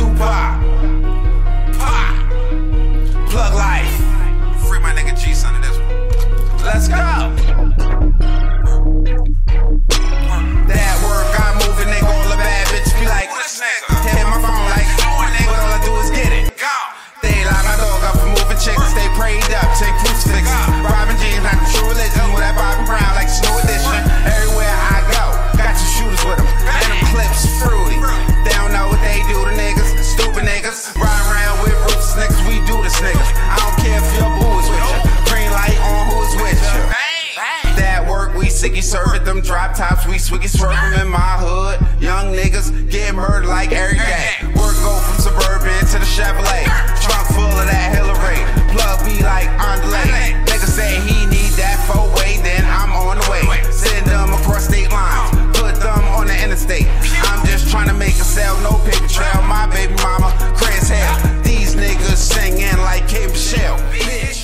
Tupac. Pop. Plug life. Free my nigga G Son in this one. Let's go. That work, I'm moving, they gon' look bad, bitch. Be like, who this nigga? Hit my phone like, what all I do is get it. They line my dog up for moving chicks. They prayed up, take crucifix. Robin G's not the true religion. With that Bobby Brown like Snow Edition. Everywhere I go, got your shooters with them. And them clips fruity. They don't know what they do to niggas. Stupid niggas. Riding around with roots niggas. We do this niggas. I don't care if your boo is with you. Green light on who is with you. That work, we sicky serving them drop tops. We swiggy swerving in my hood. Young niggas get murdered like every day. Work go from suburban to the Chevrolet. Trunk full of that Hillary. Plug be like Andale. Niggas say he need that four-way, then I'm on the way. Send them across state lines. Put them on the interstate. I'm just trying to make a sale, no paper trail. My baby mama, Chris Hale. These niggas singing like K. Michelle. Bitch.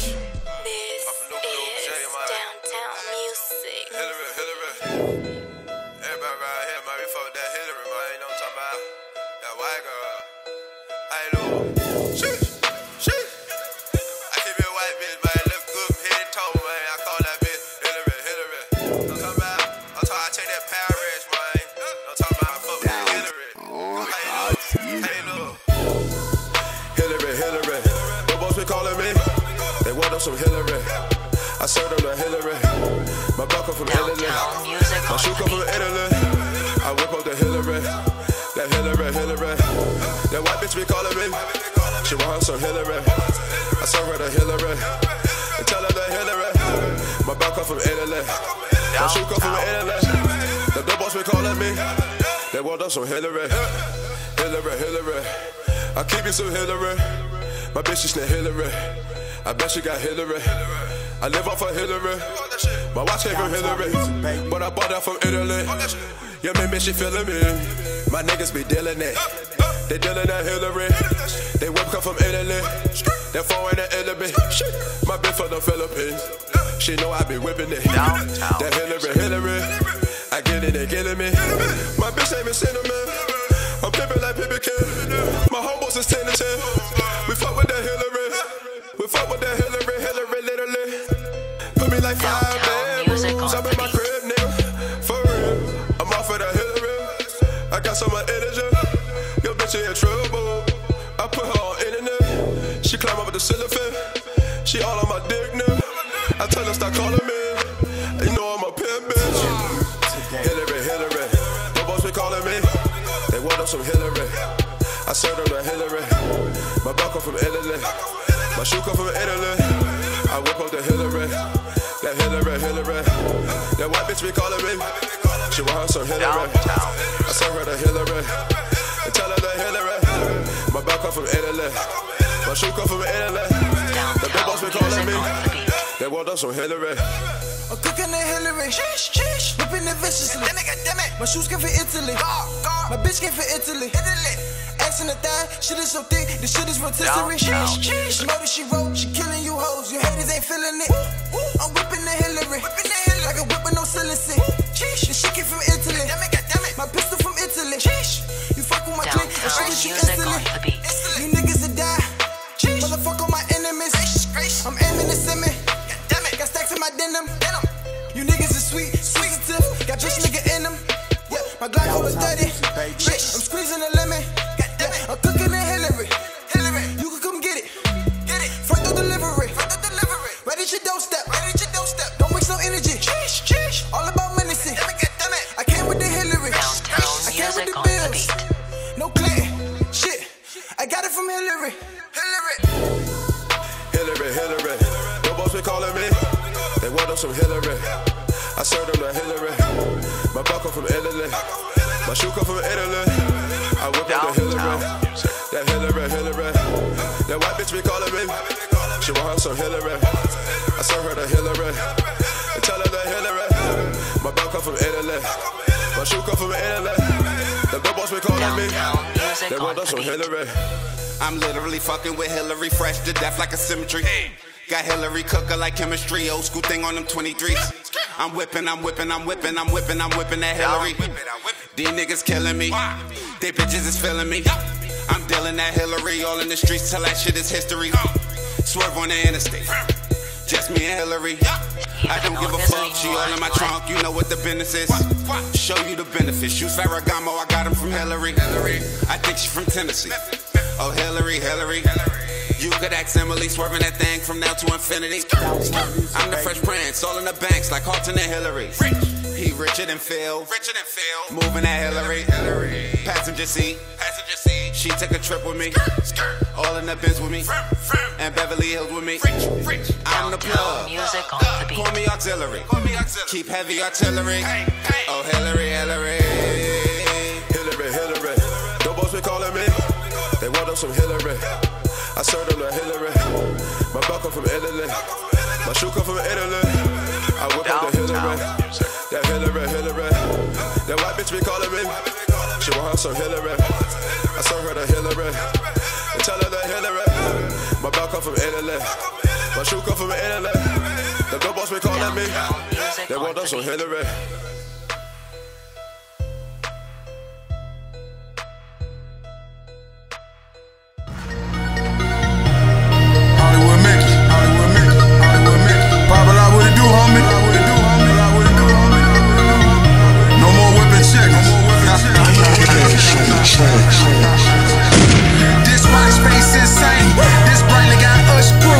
From Hillary, I served them to Hillary. My buck up from Italy, my shoe come from Italy. I whip up the Hillary, that Hillary, Hillary. That white bitch be calling me, she want her some Hillary. I serve her to Hillary, and tell her that Hillary. My buck up from Italy, my shoe come from Italy. The dope boys be calling me, they want us some Hillary, Hillary, Hillary. I keep you some Hillary, my bitch is named Hillary. I bet she got Hillary. I live off of Hillary. My watch came from Hillary, but I bought that from Italy. Yeah, maybe she feeling me. My niggas be dealing it. They dealing that Hillary. They whip come from Italy. That four in the Italy. My bitch from the Philippines. She know I be whipping it. That Hillary, Hillary. I get it, they killing me. My bitch ain't been cinnamon. I'm pimping like Pippi King. My homeboys is 10 to 10. We fuck with that Hillary. We fuck with that Hillary, Hillary, literally. Put me like 5 bedrooms. I'm in my crib, nigga. For real, I'm off of that Hillary. I got so much energy. Yo, bitch, you in trouble. I put her on internet. She climb up with the cellophane. She all on my dick now. I tell her stop calling me. You know I'm a pimp, bitch. Hillary, Hillary. The boys be calling me. They want us some Hillary. I served them to Hillary. My buck from Italy. My shoe come from Italy. I whip up the Hillary. That Hillary, Hillary. That white bitch be calling me. She want her some Hillary. I serve her to Hillary. And tell her that Hillary. My back come from Italy. My shoe come from Italy. The big boss be calling me. They want us some Hillary. I'm cooking the Hillary. Whipping it viciously. My shoes came from Italy. My bitch came from Italy. In the thigh, shit is so thick, the shit is rotisserie. She know that she wrote, she killing you hoes. Your haters ain't feeling it. I'm whipping the Hillary, like a whip with no silicon. The shit came from Italy, my pistol from Italy. You fuck with my clique, I show that you instantly. You niggas that die, motherfuck on my enemies. I'm aiming and simming, got stacks in my denim. You niggas is sweet, sensitive, got bitch nigga in them. My Glock always dirty, bitch, I'm squeezing the lemon. I'm cooking the Hillary. Hillary, you can come get it. Get it. Front door delivery. Front door delivery. Ready to dope step. Ready to dope step. Don't waste no energy. Cheesh, cheesh. All about menacing. Damn it. I came with the Hillary. I came with the bills. No clan. Shit. I got it from Hillary. Hillary. Hillary, Hillary. The boys be calling me. They want us some Hillary. I served them to Hillary. My buckle from Italy. My shoe come from Italy. I whip up the Hillary, that Hillary, Hillary. That white bitch be calling me, she want her some Hillary. I serve her to Hillary, and tell her that Hillary. My belt come from Italy, my shoe come from Italy. The good boys be calling me, they want us some Hillary. I'm literally fucking with Hillary, fresh to death like a symmetry. Got Hillary cooker like chemistry, old school thing on them 23s. I'm whipping, I'm whipping, I'm whipping, I'm whipping, I'm whipping that Hillary. These niggas killing me. They bitches is feeling me. I'm dealing that Hillary, all in the streets till that shit is history. Swerve on the interstate, just me and Hillary. I don't give a fuck, she all in my trunk, you know what the business is. Show you the benefits, shoes Ferragamo, I got them from Hillary. I think she from Tennessee. Oh Hillary, Hillary, you could ask Emily, swerving that thing from now to infinity. I'm the Fresh Prince, all in the banks like Halton and Hillary. He richer than Phil, moving at Hillary, Hillary. Passenger seat, passenger seat. She took a trip with me, skirt, skirt. All in the biz with me, and Beverly Hills with me. I'm the plug, music on the beat. Call me auxiliary, call me auxiliary. Keep heavy artillery. Hey, hey. Oh Hillary, Hillary, Hillary, Hillary. The boys been calling me, they want up some Hillary. I served them to Hillary. My belt come from Italy, my shoe come from Italy. I whip up the Hillary. That Hillary, Hillary. That white bitch be calling me. She want her some Hillary. I serve her the Hillary. And tell her the Hillary. My belt come from Italy, my shoe come from Italy. The good boss be calling me. They want us some Hillary. Hollywood mix, Hollywood mix, Hollywood mix. Pop-A-Lot, what it do, homie? This white space insane. This brain got us screwed. I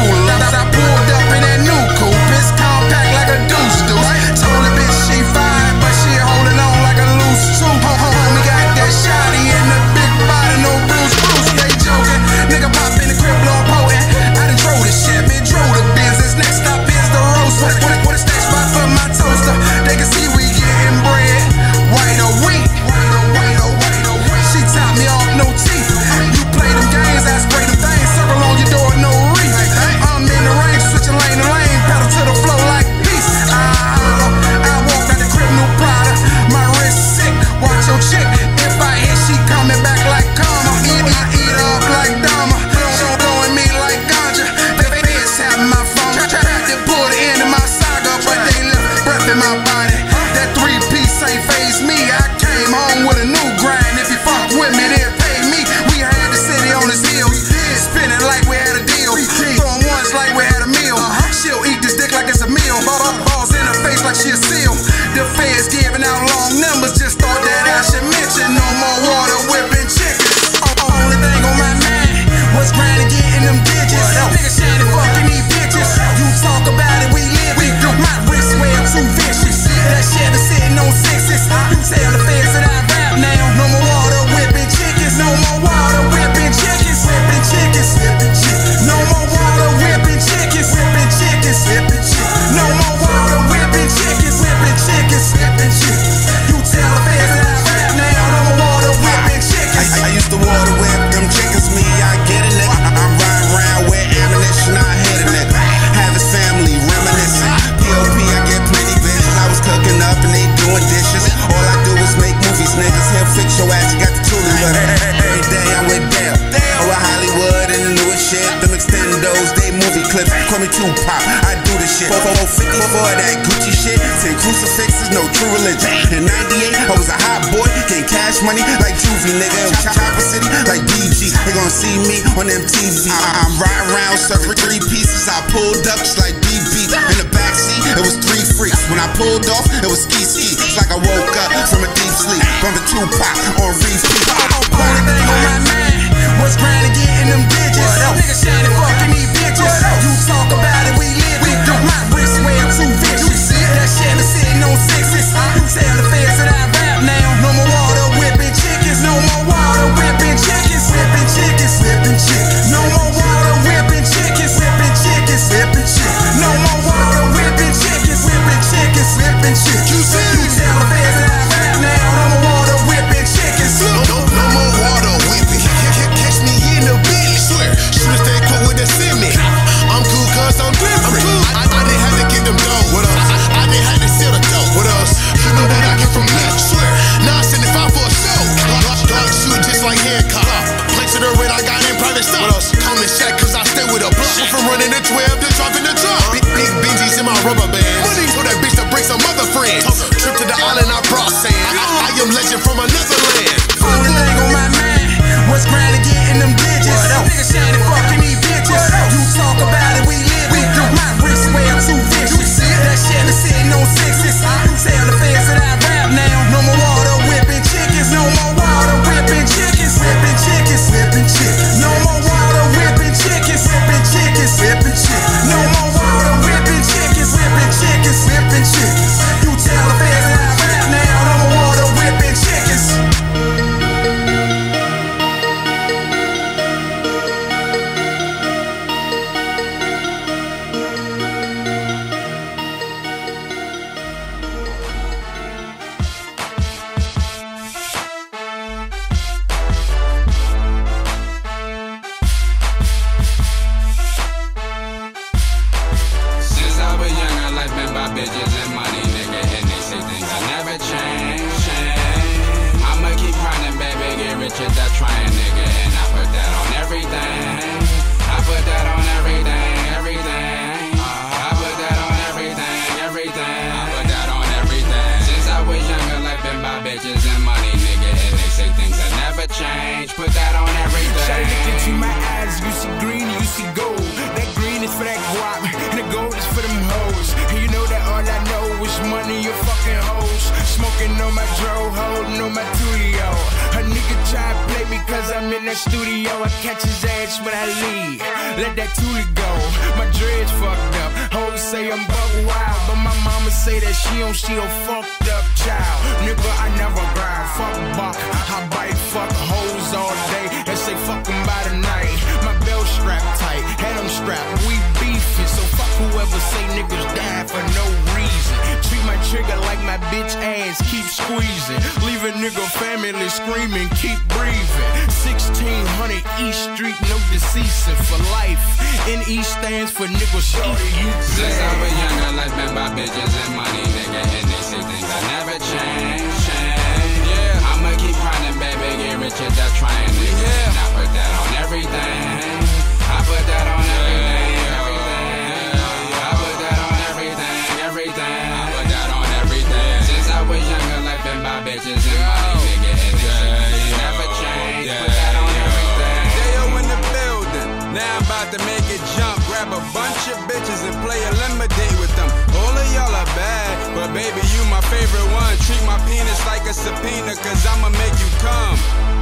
pulled up in that new coupe. It's compact like a deuce deuce. Told the bitch she fine, but she holding on like a loose tooth. Homie got that shotty in the big body, no bruise, bruise. They joking, nigga pop in the crib, blowin' potent. I done drove this shit, man, drove the business. Next stop is the roast. What a stack spot for my toaster. They can see we getting bread. Wait a week. Call me Tupac, I do this shit. 450 for that Gucci shit. 10 crucifixes, no true religion. In 98, I was a hot boy, getting cash money like Juvie, nigga. Chopper City like DG. They gon' see me on MTV. I'm riding around, serving 3 pieces. I pulled up just like BB. In the backseat, it was 3 freaks. When I pulled off, it was ski ski. It's like I woke up from a deep sleep. Bumpin' Tupac on repeat. Only thing on my mind was grindin', getting them digits. Nigga, shady, fuckin' these bitches. You talk about it, we live it. My wrist way I'm too vicious. That shit is sitting on 6s. You tell the fans that I rap now. No more water whipping chickens. No more water whipping chickens. Whipping chickens, whipping chickens. No more water whipping chickens. Whipping chickens, whipping chickens. No more water whipping chickens. Whipping chickens, whipping chickens. You tell the fans that I rap now. No more water whipping chickens. No more water whipping. Catch me in the bitch. Swear, shoot us that coat with. Yeah, they say things that never change. Put that on everything. Try to get to my eyes. You see green, you see gold. That green is for that guap, and the gold is for them hoes. And you know that all I know is money, you fucking hoes. Smoking on my dro, holding on my tulio. A nigga try to play me cause I'm in that studio. I catch his ass when I leave. Let that toolie go. My dread's fucked up. Hoes say I'm buck wild, but my mama say that she don't fucked up child. Nigga, I never grind. Fuck buck, I bite fuck hoes all day and say fuck them by the night. My belt strapped tight, head on strapped. We beefing, so fuck whoever say niggas die for no reason. Treat my trigger like my bitch ass, keep squeezing. Leave a nigga family screaming, keep breathing. 1600 East Street, no deceasing for life. And E stands for nigga shorty, you play. Since I was young, I like been by bitches and money, nigga. And they say things I never change. Yeah, I'ma keep grinding, baby, get richer, that's trying, nigga. Yeah. And I put that on everything. I put that on everything. Bitches and money, nigga, and they never change. Put that on everything. J.O. in the building. Now I'm about to make it jump. Grab a bunch of bitches and play a lemonade with them. All of y'all are bad, but baby, you my favorite one. Treat my penis like a subpoena, cause I'ma make you come.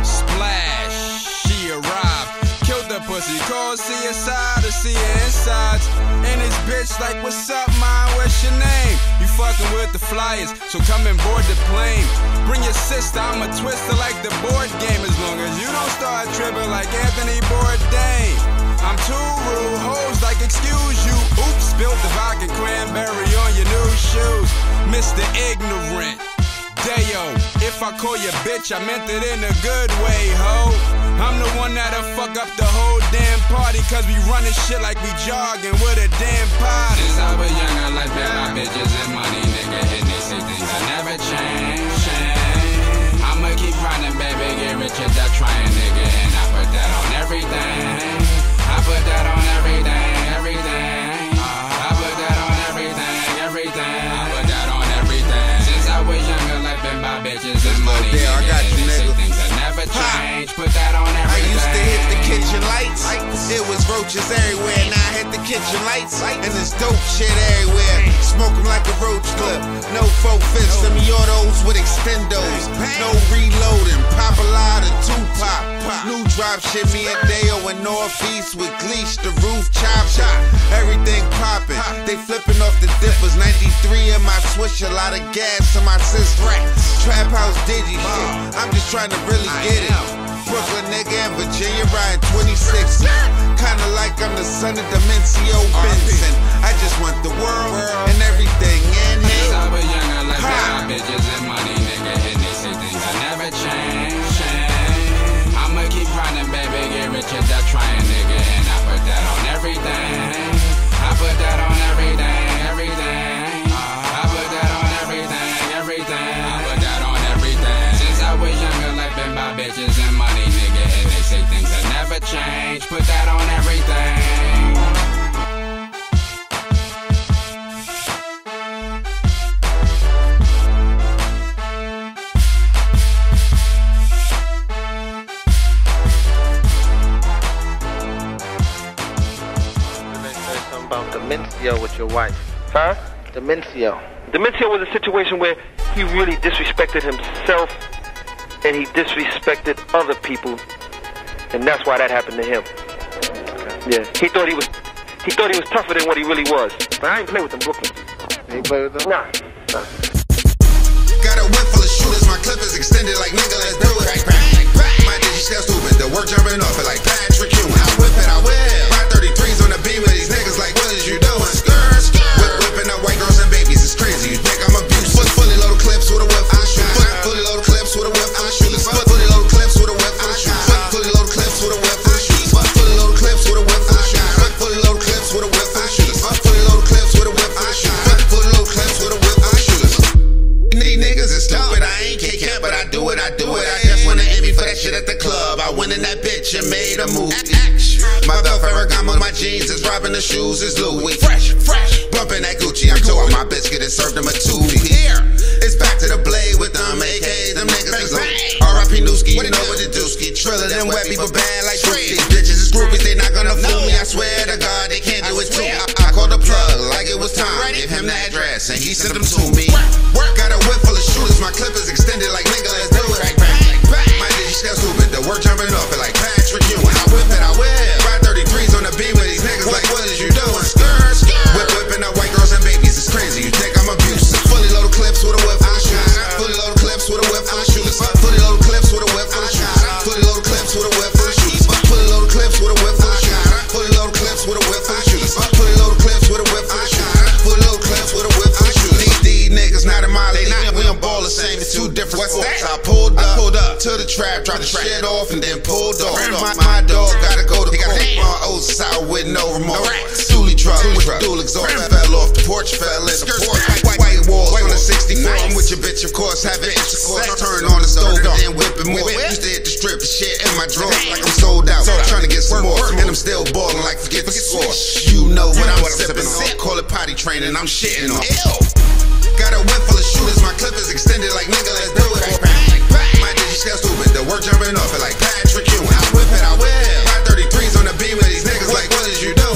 Splash, she arrived. Killed the pussy, called CSI to see her insides. And this bitch like, what's up, man? What's your name? You fucking with the Flyers, so come and board the plane. Bring your sister, I'm a twister like the board game. As long as you don't start tripping like Anthony Bourdain. I'm too rude, hoes like excuse you. Oops, spilled the vodka cranberry on your new shoes. Mr. Ignorant, Dayo, if I call you bitch, I meant it in a good way, ho. I'm the one that'll fuck up the whole damn party, cause we running shit like we jogging with a damn party. Since I was young, I like bad my bitches and money, nigga. And they say things I never change. I'ma keep grinding, baby, get richer, that's trying, nigga. And I put that on everything. I put that on everything, everything. I put that on everything, everything. I put that on everything. Since I was young, I like bad my bitches and money, nigga. I got you, nigga. Change, put that on everything. I used to hit the kitchen lights. It was roaches everywhere. Now I hit the kitchen lights. And it's dope shit everywhere. Smoke them like a roach clip. No 4/5. Semi-autos with extendos. No reloading. Pop-A-Lot and Tupac. New drop shit. Me and Dayo in Northeast with Gleesh. The roof chop. Everything popping. They flipping off the dippers. 93 in my swish. A lot of gas in my sis racks. TrapHouse Digi shit. I'm just trying to really get it. Brooklyn nigga and Virginia riding 26. Kinda like I'm the son of Demencio Benson. I just want the world and everything in it. Since I was young, I like bad bitches and money, nigga. And they say things I never change. I'ma keep grinding, baby, get richer, that's trying, nigga. And I put that on everything. I put that on everything, everything. I put that on everything, everything. I put that on everything. Since I was young, my bitches and money, nigga, and they say things that never change. Put that on everything. They say something about Dementia with your wife, huh? Dementia. Dementia was a situation where he really disrespected himself. And he disrespected other people, and that's why that happened to him. Okay. Yeah, he thought he was tougher than what he really was. But I ain't play with them Brooklyn. Ain't play with them? Nah. Got a whip full of shooters, my clip is extended like nigga. Let's do it. Like bang, bang. My digits still stupid, the work jumping off it like Patrick Ewing. I whip it, I will. My 33s on the beat with these niggas like, what is you doing? Skrr, skrr. Whipping up white girls and babies, it's crazy. You think I'm abusive? Fully loaded clips with a whip, I shoot. Fully loaded clips with a whip. At the club, I went in that bitch and made a movie. My belt Ferragamo, my jeans is robbing, the shoes is Louis. Fresh, bumping that Gucci. I'm towing my biscuit and served them a 2-piece. It's back to the blade with them AKs, them niggas is on. thriller than wet people band like these bitches. It's groupies, they not gonna fool me. I swear to God, they can't do it too. I called the plug like it was time. Give him the address and he sent them to me. Got a whip full of shooters, my clip is extended like nigga, let's do it. My digits still stupid, the work jumping off it like Patrick Ewing. I whip it, I whip. Ride 33s on the beat with these niggas like, what is you doing? Whipping up white girls and babies, it's crazy. You think I'm abusive? Fully loaded clips with a whip, I shoot. Fully loaded clips with a whip, I shoot. Fully loaded clips with a whip, I shoot. Fully loaded clips with a whip, I shoot. Fully loaded clips with a whip, I shoot. Fully loaded clips with a whip, I shoot. Fully loaded clips with a whip, I shoot. Fully loaded clips with a whip, I shoot. These niggas not in my league. We don't ball the same, it's two different sports. I pulled up to the trap, dropped the shit off and then pulled off. My dog gotta go to court. My old side with no remorse. Dual exhaust, fell off the porch, fell in the porch. White walls on the 64. I'm with your bitch, of course, having intercourse. Turn on the stove, then whipping more. Used to hit the strip, the shit in my drawers like I'm sold out. Trying to get some more, and I'm still balling like forget the score. You know what I'm sipping on. Call it potty training, I'm shitting on. Got a whip full of shooters, my clip is extended like nigga, let's do it. My digits still stupid, the work jumping off it like Patrick Ewing. I whip it, I whip. Ride 33s on the beam with these niggas like, what is you doing?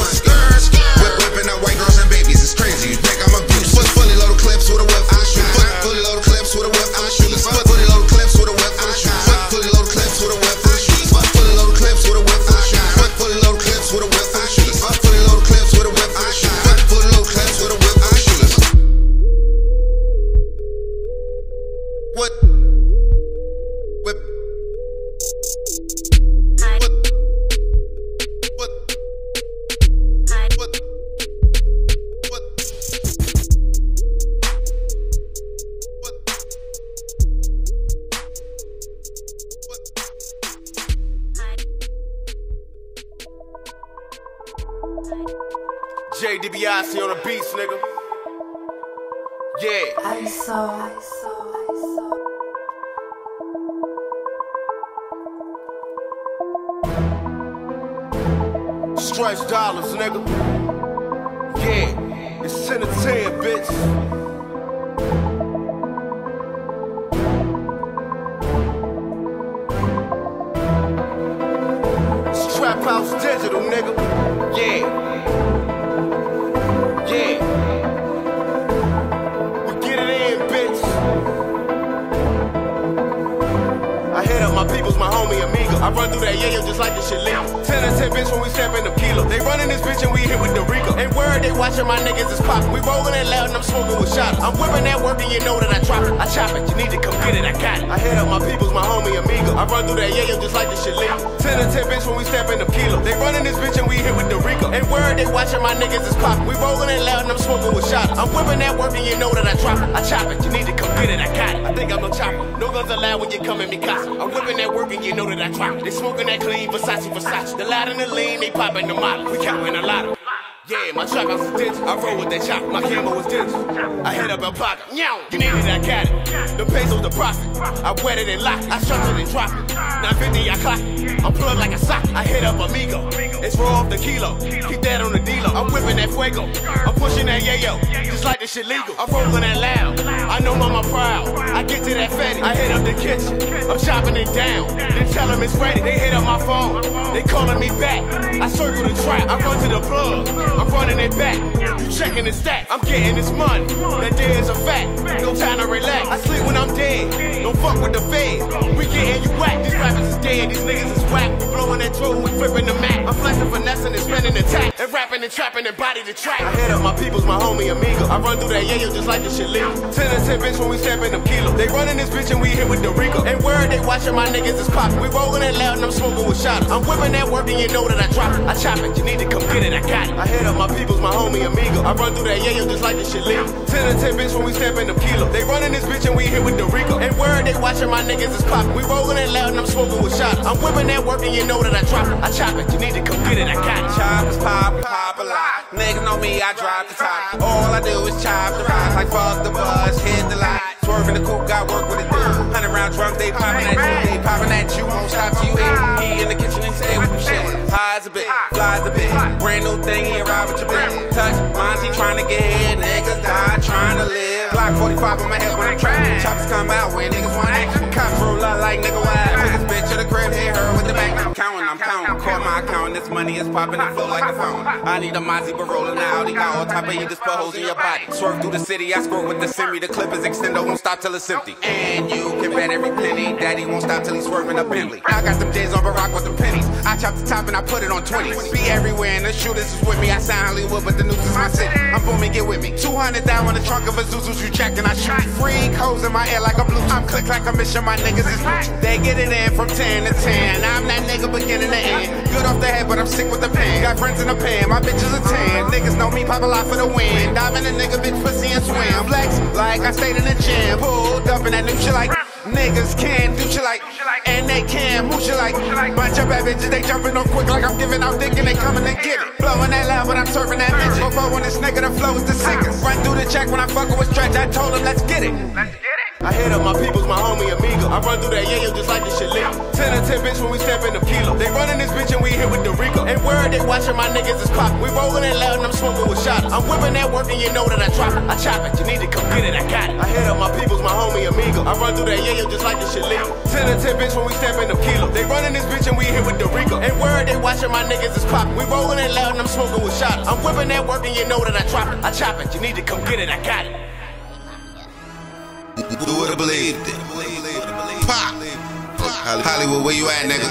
Whipping up white girls and babies, it's crazy. You think I'm abusive? Fully loaded clips with a whip, I shoot. Fully loaded clips with a whip, I shoot. Fully loaded clips with a whip, I shoot. Fully loaded clips with a whip, I shoot. Fully loaded clips with a whip, I shoot. Fully loaded clips with a whip, I shoot. Fully loaded clips with a whip, I shoot. Fully loaded clips with a whip, I shoot. What? Whip. JDBIC on the beats, nigga. Yeah. I saw. Stripes dollars, nigga. Yeah. It's in the 10, bitch. TrapHouse Digital, nigga. Yeah. Yeah. We get it in, bitch. I hit up my peoples, my homie Amiga. I run through that yayo just like this shit legal. 10 to 10, bitch, when we step in the kilo. They running this bitch and we hit with the Rico. Ain't worried they watching my niggas is poppin'. We rollin' it loud and I'm smoking with shotters. I'm whipping that work and you know that I drop it. I chop it, you need to come get it, I got it. I hit up my peoples, my homie Amiga. I run through that yayo just like this shit legal. 10 to 10, bitch, when we step in the kilo. They running this bitch and we hit with the Rico. Ain't worried they watching my niggas is poppin'. We rollin' it loud and I'm smoking with shotters. I'm whipping that work and you know that I drop it. I chop it, you need to come get it, I got it. I think I'm a chopper. No guns allowed when you come at me, gossip. I'm whipping that work and you know that I drop it. They smoking that clean, Versace. The loud and the lean, they poppin' the model. We countin' a lot of. Yeah, my trap house is digital. I roll with that chop, my camo was digital. I hit up El Paca, you need it, I got it. The pesos, the profit, I wet it and lock it. I structure and drop it, 950, I clock it. I'm plugged like a sock, I hit up Amigo. It's raw off the kilo, keep that on the D-Lo. I'm whipping that fuego, I'm pushing that yayo. Just like this shit legal, I'm rolling that loud. I know mama proud, I get to that fatty. I hit up the kitchen, I'm chopping it down. They tell them it's ready, they hit up my phone. They calling me back, I circle the trap. I run to the plug, I'm running it back, you checking the stack. I'm getting this money, that day is a fact. No time to relax, I sleep when I'm dead. Don't fuck with the feds, we getting you whack. These rappers is dead, these niggas is whack. We blowing that drone, we flipping the Mac. I'm flexing, finessing, and spinning the tack. And rapping and trapping and body the track. I hit up my peoples, my homie Amigo. I run through that yayo just like this shit legal. 10 to 10, bitch, when we stepping them kilo. They running this bitch and we hit with the Rico. Ain't worried they watching my niggas is popping. We rolling it loud and I'm smoking with shotters. I'm whipping that work and you know that I drop it. I chop it, you need to come get it, I got it. I hit up my peoples, my homie Amigo. I run through that yayo just like this shit legal. 10 to 10, bitch, when we stepping them kilo. They running this bitch and we hit with the Rico. Ain't worried they watching my niggas is popping. We rolling it loud and I'm smoking with shotters. I'm whipping that work and you know that I drop it. I chop it, you need to come get it, I got it. Choppers pop a lot. Niggas know me, I drop the top. All I do is chop the rocks. Like fuck the bus, hit the lot. Swerving the coupe, got work with a dude. 100 round drums, they popping at you. They popping at you, won't stop you. He in the kitchen and stay with the shit. Highs a bit, flies a bit. Brand new thing, he ride with your bitch. Touch Monty, trying to get hit. Niggas die, trying to live. Block 45 on my head when I'm trapping. Choppers come out when niggas want action. Cops roll up like nigga wild. Took this bitch to the crib, hit her with the This money is popping and flow like a fountain. I need a Mozzie, but rolling out. He got all type of eaters, put holes in your body. Swerve through the city, I score with the semi. The clip is extended, won't stop till it's empty. And you can bet every penny, daddy won't stop till he's swerving a Bentley. I got some J's on Barack with them pennies. I chop the top and I put it on 20s. Be everywhere and the shooters is with me. I sign Hollywood, but the news is my city. I'm booming, get with me. 200 down on the trunk of a Zuzu's, you check and I shoot. Free hoes in my air like a blue. I'm click like a mission, my niggas is blue. They get it in from 10 to 10. I'm that nigga beginning to end. Good off the head, but I'm sick with the pen. Got friends in the pen, my bitches are 10. Niggas know me, Pop-A-Lot for the win. Diving a nigga, bitch, pussy and swim. Flex like I stayed in the gym. Pulled up in that new shit like niggas can do shit like, and they can move shit like. Bunch of bad bitches, they jumping on quick like I'm giving out dick and they coming to get it. Blowing that loud when I'm serving that bitch. Before when this nigga, the flow is the sickest. Run through the check when I fucking with Stretch. I told him, let's get it. I hit up my peoples, my homie amigo. I run through that yayo just like this shit lit. 10 or 10 bitch when we step in the kilo. They running this bitch and we here with the Rico. And where are they watching my niggas is pop. We rolling it loud and I'm smoking with shot. I'm whipping that work and you know that I drop it. I chop it, you need to come get it, I got it. I hit up my peoples, my homie amigo. I run through that yayo just like this shit lit. 10 or 10 bitch when we step in the kilo. They running this bitch and we here with the Rico. And where are they watching my niggas is pop. We rolling it loud and I'm smoking with shot. I'm whipping that work and you know that I drop it. I chop it, you need to come get it, I got it. Do it or believe it. Pop. Hollywood, where you at, nigga?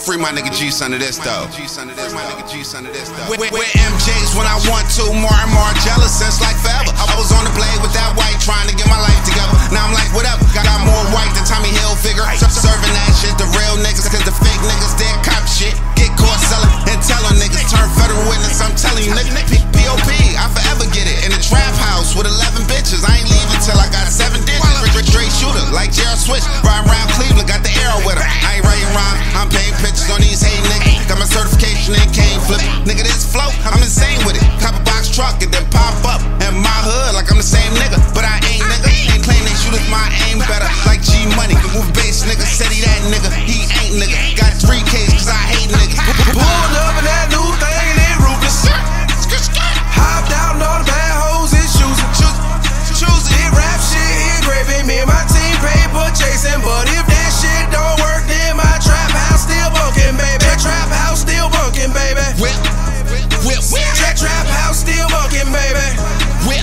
Free my nigga G son of this though. With MJ's when I want to, more and more jealous since like forever. I was on the blade with that white trying to get my life together. Now I'm like whatever. Got more white than Tommy Hilfiger. Serving that shit the real niggas, cause the fake niggas dead cop shit. Get caught selling and tell them niggas. Turn federal witness, I'm telling you nigga. POP, I forever get it. In the trap house with 11 bitches. I ain't leaving till I got 7 digits. Straight shooter, like Gerald Switch. Riding around Cleveland, got the arrow with her. I ain't writing rhymes, I'm painting pictures on these hate niggas. Got my certification and cane flip. Nigga, this flow, I'm insane with it. Cop a box truck and then pop up. In my hood, like I'm the same nigga. But I ain't nigga. They claim they shooters, my aim better. Like G Money, with bass nigga. Said he that nigga, he ain't nigga. Got 3 Ks cause I hate niggas. Pulled up in that new thing and then roofless. Hopped out and all the bad hoes and shoes. Choose it, rap shit, it gravy. Me and my team paper chasing. But if that shit don't work, then my trap house still bunkin', baby. Trap house still bunkin', baby. Whip. Trap house still bunkin', baby. Whip.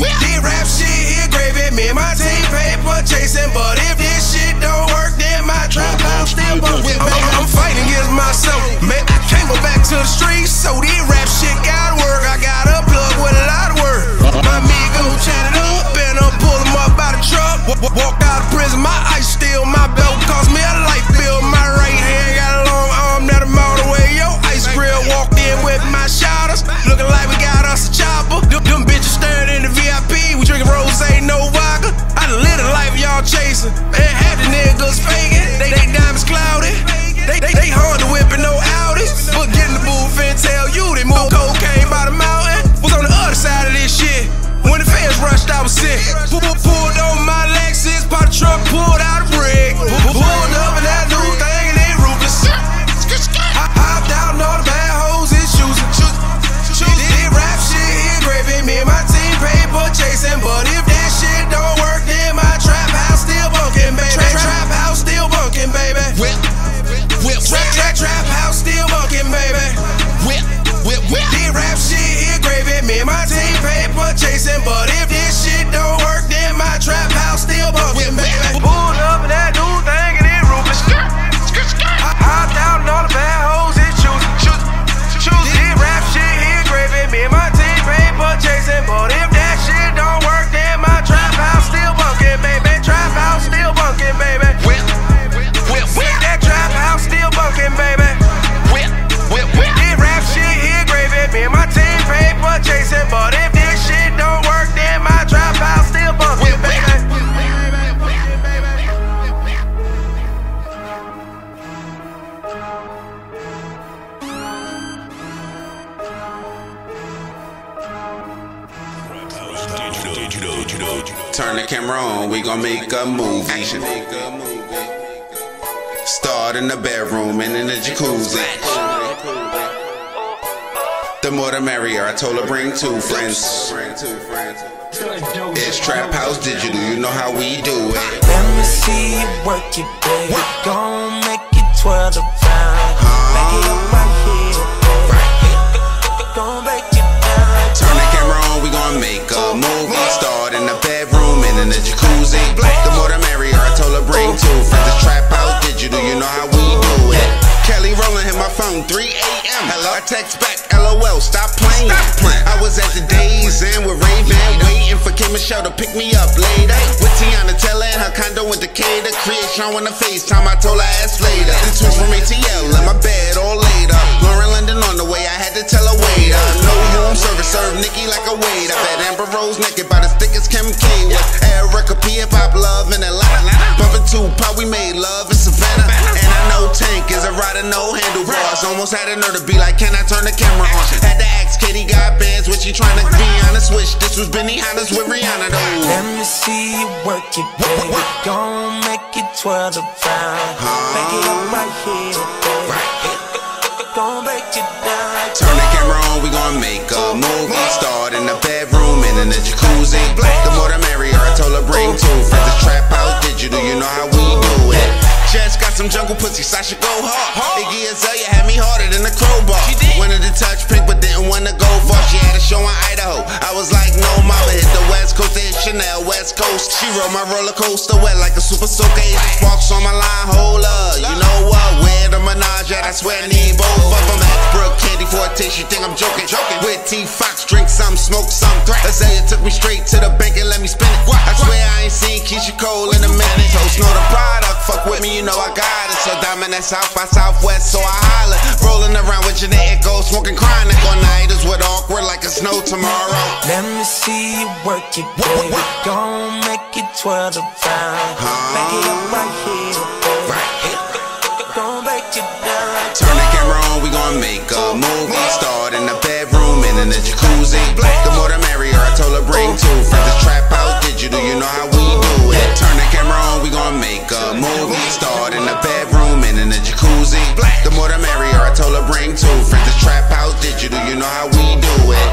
It rap shit, it gravy. Me and my team paper chasing. But if this shit don't work, then my trap house still bunkin', baby. I'm fighting against myself, man. I can't go back to the streets, so this rap shit gotta work. I got a plug with a lot of work. My amigo chatted up and I pulled him up by the truck. Walked out of prison, my ice still, my belt cost me a life bill. My right hand got a long arm that I'm all the way. Yo, ice grill walked in with my shouters, looking like we got us a chopper. Them bitches staring in the VIP, we drinking rosé, no vodka. I done live the life y'all chasing, and had the niggas faking. They diamonds clouded, they hard to whip and no Audis, but get in the booth and tell you they move cocaine by the mountain. Was on the other side of this shit. When the fans rushed, I was sick. Pulled on my Lexus, pop the truck, pulled out a brick. Pulled up in that new thing and they ruthless. Hopped out and all the bad hoes and shoes. It rap shit, it gravy. Me and my team paper chasing. But if that shit don't work, then my trap house still bunkin', baby. Trap house still bunkin', baby. Whip. Trap house still bunkin', baby. Whip. It rap shit, it gravy. Me and my team paper chasing. But if this shit don't work, then my trap house still bumpin', baby. Pulled up in that new thing and it roofless. Hopped out and all the bad hoes and choose. It rap shit, it gravy. Me and my team paper chasing. But if that shit don't work, then my trap house still bumpin', baby. Trap house still bumpin', baby. Whip. That trap house still bumpin', baby. Me and my team paper chasing, but if this shit don't work, then my trap house still bunkin', baby. Turn the camera on, we gon' make a movie. Action. Start in the bedroom and in the jacuzzi. The more the merrier. I told her bring two friends. It's TrapHouse Digital, you know how we do it. Let me see you work it, baby. Gon' make it twirl around. Make it up right here, baby. Gon' break it down. Turn the camera on, we gon' make a move. Start in the bedroom and in the jacuzzi. The more the merrier. I told her bring two friends. It's TrapHouse Digital, you know how we do it. Kelly rolling, hit my phone, 3 AM. Hello, I text back, LOL, stop playing. I was at the Days Inn with Ray-Ban, waiting for Kim Michelle to pick me up later. With Tiana Teller and her condo in Decatur, creation on the FaceTime, I told her ass later. The twins from ATL in my bed all later. Lauren London on the way, I had to tell her waiter. No room service, serve Nikki like a waiter. That Amber Rose naked by the thickest Kim K was. Erica P and Pop Love in Atlanta. Bumpin' Tupac, we made love in Savannah. And I know Tank is a rider, no handlebars. Almost had a nerve to be like, can I turn the camera on? Had to ask Katie got bands, what she tryna be on a switch. This was Benny Hanna's with Rihanna though. Let me see you work it, baby. Gon' make it twirl around. Make it up right here, baby. Gon' break it down. Turn the camera on, we gon' make a move. Start in the bedroom and in the jacuzzi. The more the merrier. I told her bring two friends. It's TrapHouse Digital, you know how we do it. Just got some jungle pussy, Sasha go hard. Iggy Azalea had me harder than a crowbar. Wanted to touch pink but didn't want to go far. She had a show in Idaho, I was like no mama. Hit the West Coast, then Chanel West Coast. She rode my roller coaster wet like a super soaker. Sparks on my line, hold up, you know what? Where the menage at? I swear I need both of them. Ask Brooke Candy for a taste, she think I'm joking. With T-Fox, drink some, smoke some. Azalea took me straight to the bank and let me spin it. I swear I ain't seen Keisha Cole in a minute. Toast know the product, fuck with me, you know I got it. So diamond that south by southwest, so I holler. Rolling around with Janae Echo, smoking chronic. On nighters with awkward like it's no tomorrow. Let me see you work it, baby. Gon' make it twirl around. Make it up right here, baby. Gon' break it down. Turn the camera on, we gon' make a move. Start in the bedroom and in the jacuzzi. The more the merrier. I told her bring two friends. It's TrapHouse Digital, you know how we do it. Turn the camera on, we gon' make a move. Start in the bedroom and in the jacuzzi. The more the merrier. I told her bring two friends. It's TrapHouse Digital, you know how we do it.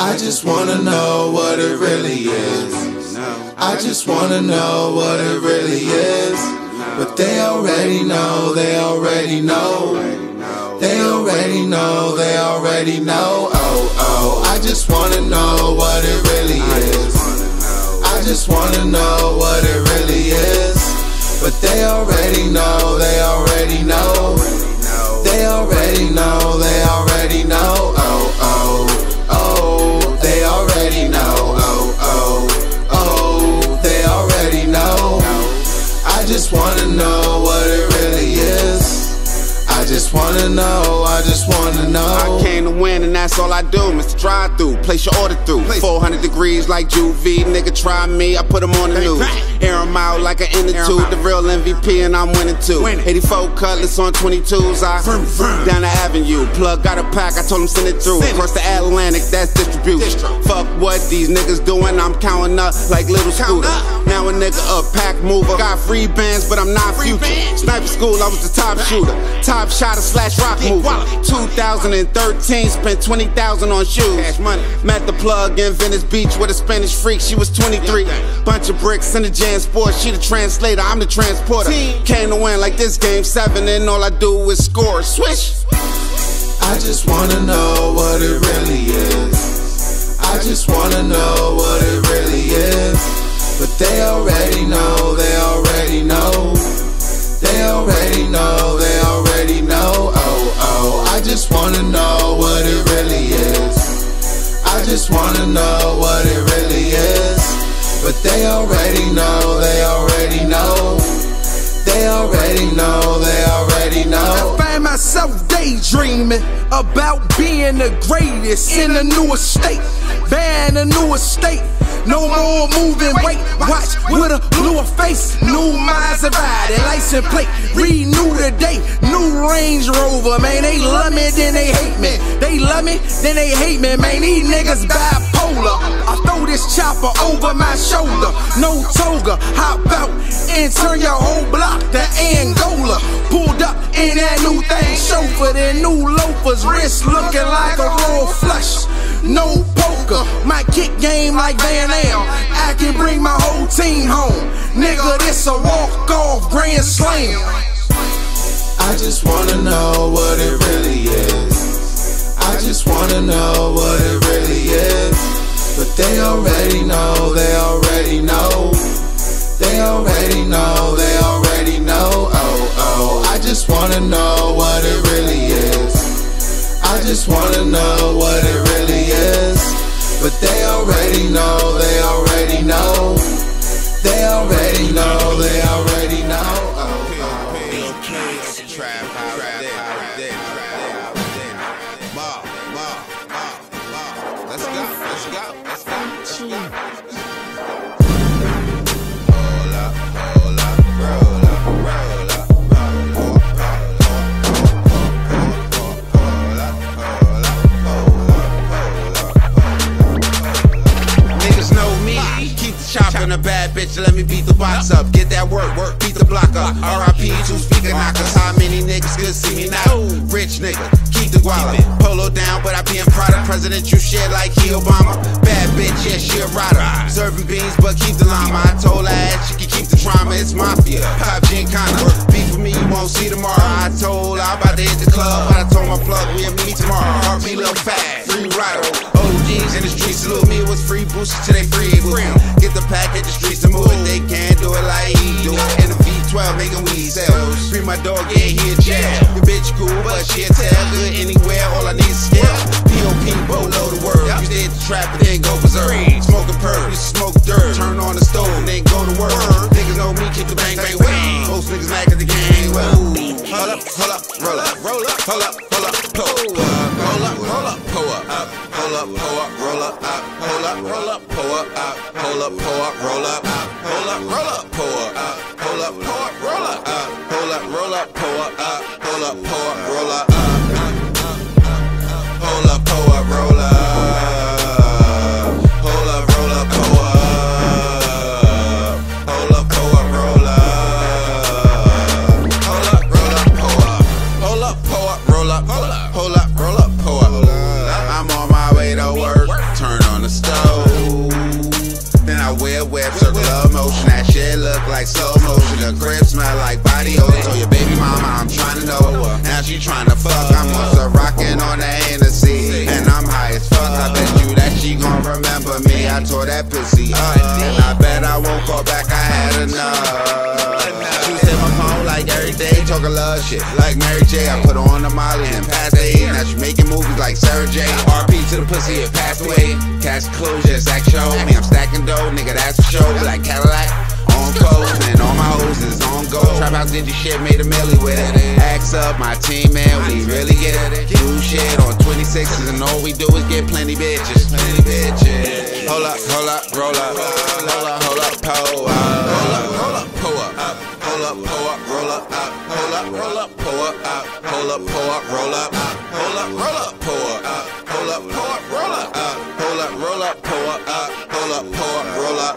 I just wanna know what it really is. I just wanna know what it really is. But they already know, they already know. They already know, they already know. Oh, oh, I just wanna know what it really is. I just wanna know what it really is. But they already know, they already know. They already know, they already know. Oh, oh. I just wanna know what it really is. I just wanna know, I just wanna know. I came to win and that's all I do. Mr. Drive Through, place your order through. 400 degrees like Juvie, nigga try me, I put him on the news. Air him out like an inner tube, the real MVP and I'm winning too. 84 Cutlass on 22s, I down the avenue. Plug got a pack, I told him send it through. Across the Atlantic, that's distribution. Fuck what these niggas doing, I'm counting up like Little Scooter. Now a nigga a pack mover. Got free bands, but I'm not future. Sniper school, I was the top shooter. Top shotter slash rock mover. 2013, spent 20,000 on shoes. Met the plug in Venice Beach with a Spanish freak. She was 23. Bunch of bricks in the Jan Sports. She the translator, I'm the transporter. Came to win like this game 7, and all I do is score. Swish. I just wanna know what it really is. I just wanna know what it really is. But they already know, they already know. They already know, they already know. Oh, oh, I just wanna know what it really is. I just wanna know what it really is. But they already know, they already know. They already know, they already know. I find myself days dreaming about being the greatest in a new estate, buying a new estate. No more moving weight, watch with a newer face. New minds are riding, license plate, renew the day. New Range Rover, man, they love me, then they hate me. They love me, then they hate me, man, these niggas bipolar. I throw this chopper over my shoulder. No toga, hop out and turn your whole block to Angola. Pulled up in that new thing, chauffeur, then new loafers. Wrist looking like a royal flush, no poker. My kick game like Van Am, I can bring my whole team home. Nigga, this a walk-off grand slam. I just wanna know what it really is. I just wanna know what it really is. But they already know, they already know. They already know, they already know. Oh, oh, I just wanna know what it really is. I just wanna know what it really is. But they already know, they already know. They already know, they already know. Let's go, let's go, let's go, let's go. Roll up, roll up, roll up, roll up, roll up, roll up, roll up, niggas know me, keep the chop on a bad bitch, let me beat the box up. Get that work, work, beat the block up. R.I.P. two speaker knockers, how many niggas could see me now? Rich nigga. The guala, polo down, but I be in Prada. President, you shit like he Obama. Bad bitch, yeah, she a rider. Serving beans, but keep the llama. I told her ass, she can keep the trauma. It's mafia, pop gincana. Beef with me, you won't see tomorrow. I told her I'm about to hit the club, but I told my plug we'll meet tomorrow. Heart be look fat, free rider. OGs in the streets salute me with free boosters till they free. Get the pack at the streets to move it. They can't do it like he do it. In the V12 making weed sales. Free my dog, yeah, he in jail. Your bitch cool, but she a tell good. Anywhere, all I need is skill. P.O.P. below the world. You did the trap and then go berserk. Smoking perp, you smoke dirt. Turn on the stove, then go to work. Niggas know me, keep the bang bang way. Most niggas back at the game. Hold up, roll up, roll up, hold up, hold up, pull up, roll up, roll up, pull up, up, hold up, pull up, roll up, up, hold up, roll up, pull up, up, hold up, pull up, roll up, up, hold up, roll up, pull up, up, hold up, pull up, roll up, up, hold up, roll up, pull up, up, hold up, pull up, roll up. Like slow motion, the crib smell like body odor. Told your baby mama I'm tryna know her. Now she tryna fuck. I'm also rockin' on the Hennessy, and I'm high as fuck. I bet you that she gon' remember me. I tore that pussy up, and I bet I won't call back. I had enough. She said my phone like every day, talkin' love shit like Mary J. I put her on the Molly and passed it. Now she making movies like Sarah J. R.P. to the pussy, it passed away. Cash clues, just act show me. I'm stacking dough, nigga, that's for sure. Like Cadillac. On cold and all my hoes is on go. TrapHouse Digital shit made a milli with it. Axe up my team, man, we really get it. Do shit on 26s and all we do is get plenty bitches. Plenty bitches. Hold up, roll up. Hold up, pull up. Hold up, pull up. Hold up, pull up, roll up. Hold up, roll up, pull up. Hold up, pull up, roll up. Hold up, roll up, pull up. Hold up, pull up, roll up. Hold up, roll up, pull up. Hold up, pull up, roll up.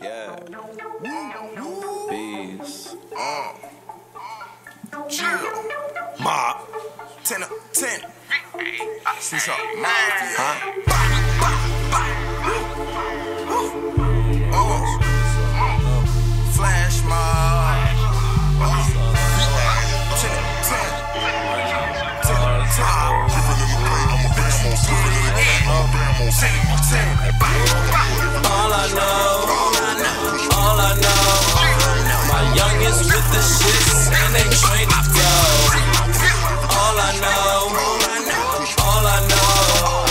Yeah. Bees. Ma. 10 of 10. Since up. Flash mob. All I know, my youngins with the shits and they train to go. All I know,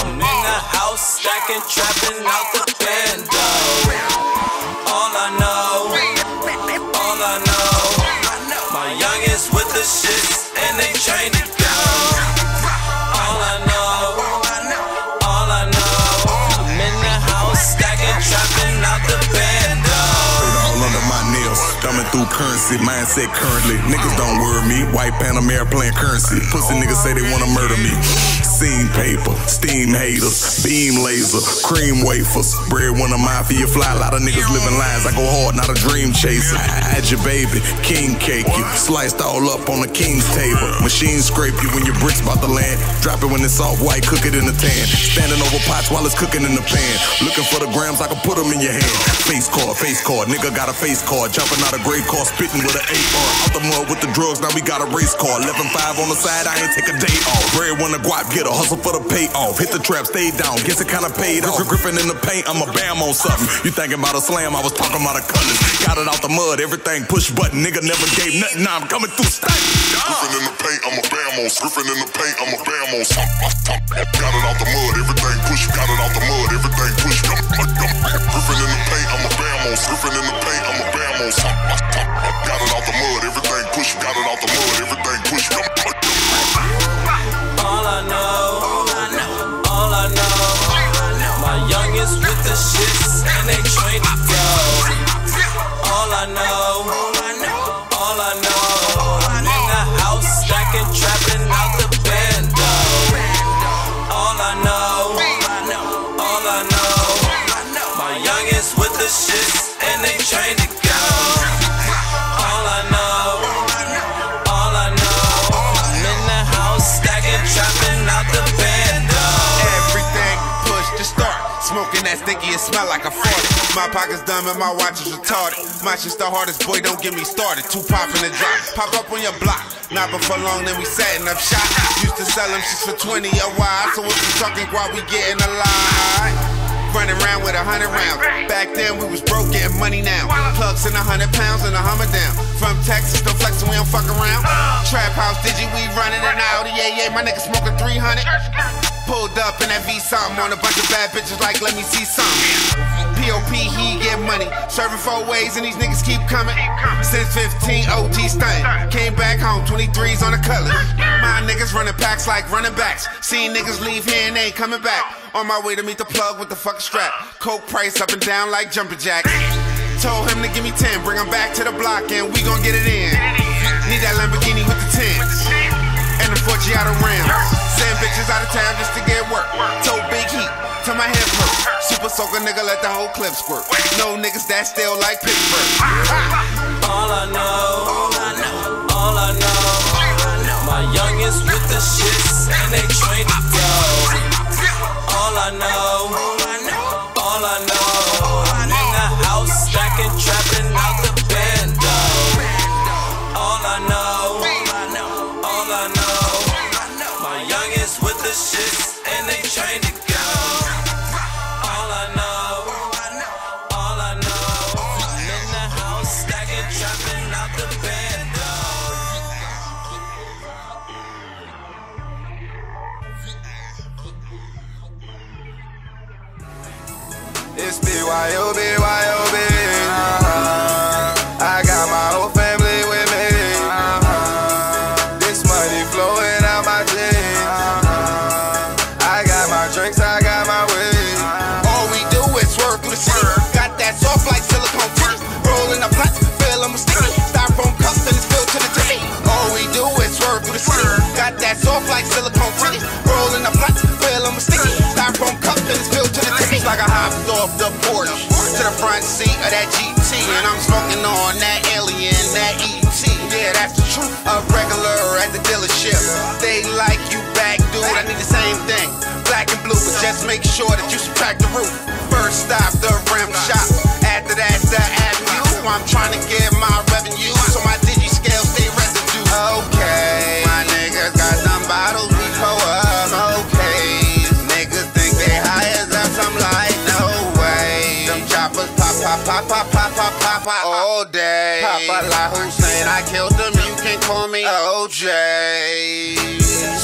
I'm in the house stacking, trapping out the bando. All I know, my youngins with the shits and they train to go. Through currency, mindset currently. Niggas don't worry me. White Panamera playing currency. Pussy niggas say they wanna murder me. Scene paper, steam haters, beam laser, cream wafers. Bread when I'm out for your fly. A lot of niggas living lines. I go hard, not a dream chaser. I had your baby, king cake you. Sliced all up on the king's table. Machine scrape you when your bricks bout to land. Drop it when it's soft white, cook it in the tan. Standing over pots while it's cooking in the pan. Looking for the grams, I can put them in your hand. Face card, nigga got a face card. Jumping out of grave car, spitting with an 8-bar. Out the mud with the drugs, now we got a race car. 11-5 on the side, I ain't take a day off. Red one to guap, get a hustle for the payoff. Hit the trap, stay down, guess it kinda paid off. Gripping in the paint, I'm a bam on something. You thinking about a slam, I was talking about a cutlass. Got it out the mud, everything push button. Nigga never gave nothing, now I'm coming through stank. Gripping in the paint, I'm a bam on something. Got it out the mud, everything push. Got it out the mud, everything push. Gripping in the paint, I'm a bam on something. Gripping in the paint, I'm a bam on something. Got it out the mud, everything push. Got it out the mud, everything push. All I know, my youngins with the shits and they train to go. All I know, I'm in the house stacking, trapping out the bando. All I know, my youngins with the shits and they train to go. All I know, I'm in the house stacking, trapping out the bando. Everything pushed to start. Smoking that stinky, it smell like a fart. My pocket's dumb and my watch is retarded. My shit's the hardest, boy, don't get me started. Two pop in the drop, pop up on your block. Not before long, then we setting up shop. Used to sell them shits for 20 a while. So if you talking guap, we getting a lot. Running around with 100 rounds. Back then we was broke, getting money now. Plugs in 100 pounds and a Hummer down. From Texas to Flex, we don't fuck around. TrapHouse Digital, we running an Audi. Yeah, my nigga smoking 300. Pulled up in that V-something on a bunch of bad bitches like, let me see something. POP, he get money. Serving 4 ways and these niggas keep coming. Since 15, OT stunt. Came back home, 23s on the cutlass. My niggas running packs like running backs. Seen niggas leave here and they ain't coming back. On my way to meet the plug with the fucking strap. Coke price up and down like jumping jacks. Told him to give me 10, bring him back to the block and we gon' get it in. Need that Lamborghini with the 10s. And the 40 out of rims. Send bitches out of town just to get work. Told big heat till my head hurts. Super soaker nigga, let the whole clip squirt. No niggas that still like Pittsburgh. All I know, my youngins with the shits and they train to go. All I know, I'm in the house stacking, trapping out the bando. All I know. With the shits and they train to go. All I know, I'm in the house stacking, trapping out the bando. It's BYOB, BYOB. I got my whole family with me. This money flowing out my jeans. I got my way. All we do is swerve through the city. Got that soft like silicone first. Rolling up pots, fill them with sticky. Styrofoam cups and it's filled to the tippy. All we do is swerve through the city. Got that soft like silicone first. Rolling up pots, fill them with sticky. Styrofoam cups and it's filled to the tippy. Like a off the porch to the front seat of that GT, and I'm smoking on that alien, that ET. Yeah, that's the truth. A regular at the dealership, they like you back, dude. I need the same thing, black and blue, but just make sure that you subtract the roof. First stop, the rim shop. After that, the avenue. I'm trying to get my revenue, so my digi scale stay residue. Okay, my niggas got them bottles we pull up. Okay, niggas think they high as us. I'm like, no way. Them choppers pop, pop, pop, pop, pop, pop, pop, pop all day. Pop-A-Lot Hussein, I killed them. You can call me OJ.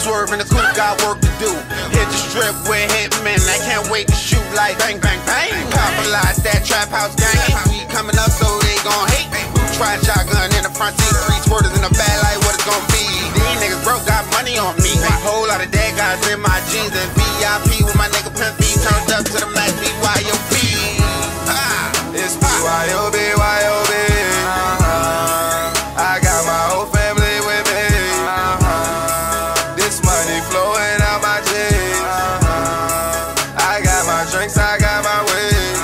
Swerving the coupe, got work to do. Hit the strip with hitmen. I can't wait to shoot like bang, bang, bang. Pop-A-Lot, that trap house gang. We coming up, so they gon' hate. Try shotgun in the front seat, 3 squirters in the bag, like what it's gon' be. These niggas broke, got money on me. A whole lot of dead guys in my jeans and VIP with my nigga Pimp B. Turned up to the max, BYOB. It's BYOB, YOB. I got my whole family with me. This money flowing out my jeans. I got my drinks, I got my weed.